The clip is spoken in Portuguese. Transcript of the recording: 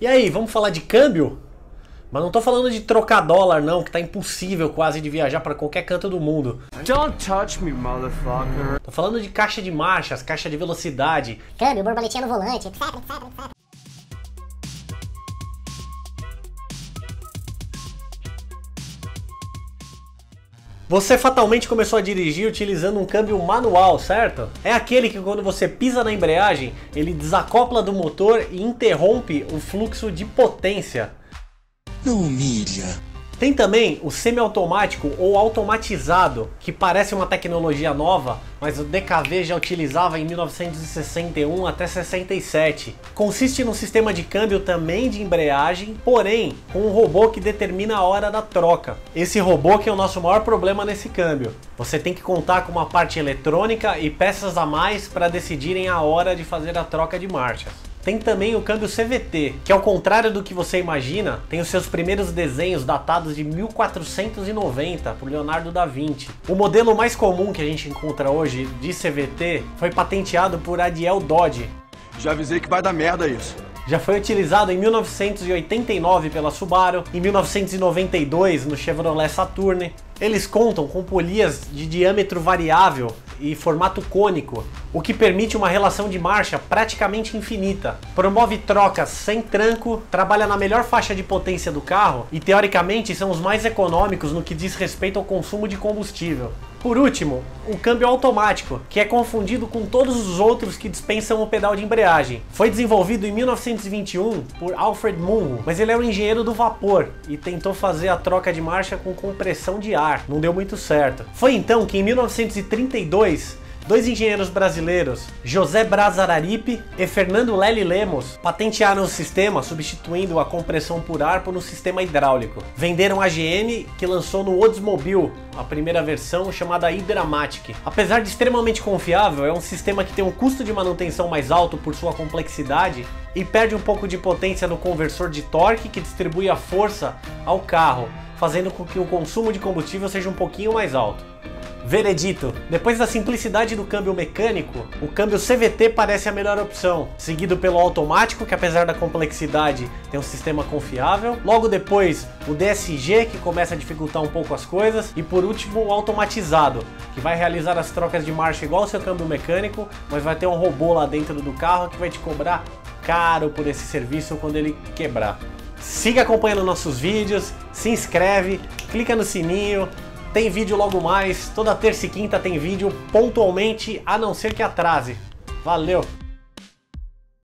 E aí, vamos falar de câmbio? Mas não tô falando de trocar dólar não, que tá impossível quase de viajar pra qualquer canto do mundo. Don't touch me, motherfucker. Tô falando de caixa de marchas, caixa de velocidade, câmbio, borboletinha no volante, etc. Você fatalmente começou a dirigir utilizando um câmbio manual, certo? É aquele que quando você pisa na embreagem, ele desacopla do motor e interrompe o fluxo de potência. Não humilha. Tem também o semiautomático ou automatizado, que parece uma tecnologia nova, mas o DKW já utilizava em 1961 até 67. Consiste num sistema de câmbio também de embreagem, porém com um robô que determina a hora da troca. Esse robô que é o nosso maior problema nesse câmbio. Você tem que contar com uma parte eletrônica e peças a mais para decidirem a hora de fazer a troca de marchas. Tem também o câmbio CVT, que ao contrário do que você imagina, tem os seus primeiros desenhos datados de 1490 por Leonardo da Vinci. O modelo mais comum que a gente encontra hoje de CVT foi patenteado por Adiel Dodge. Já avisei que vai dar merda isso. Já foi utilizado em 1989 pela Subaru, em 1992 no Chevrolet Saturn. Eles contam com polias de diâmetro variável e formato cônico, o que permite uma relação de marcha praticamente infinita. Promove trocas sem tranco, trabalha na melhor faixa de potência do carro e teoricamente são os mais econômicos no que diz respeito ao consumo de combustível. Por último, o câmbio automático, que é confundido com todos os outros que dispensam o pedal de embreagem. Foi desenvolvido em 1921 por Alfred Mungo, mas ele era um engenheiro do vapor e tentou fazer a troca de marcha com compressão de ar. Não deu muito certo. Foi então que em 1932, dois engenheiros brasileiros, José Brás Araripe e Fernando Lely Lemos, patentearam o sistema substituindo a compressão por ar por um sistema hidráulico. Venderam a GM, que lançou no Oldsmobile a primeira versão, chamada Hydramatic. Apesar de extremamente confiável, é um sistema que tem um custo de manutenção mais alto por sua complexidade e perde um pouco de potência no conversor de torque que distribui a força ao carro, fazendo com que o consumo de combustível seja um pouquinho mais alto. Veredito, depois da simplicidade do câmbio mecânico, o câmbio CVT parece a melhor opção, seguido pelo automático, que apesar da complexidade tem um sistema confiável, logo depois o DSG, que começa a dificultar um pouco as coisas, e por último o automatizado, que vai realizar as trocas de marcha igual ao seu câmbio mecânico, mas vai ter um robô lá dentro do carro que vai te cobrar caro por esse serviço quando ele quebrar. Siga acompanhando nossos vídeos, se inscreve, clica no sininho. Tem vídeo logo mais, toda terça e quinta tem vídeo pontualmente, a não ser que atrase. Valeu!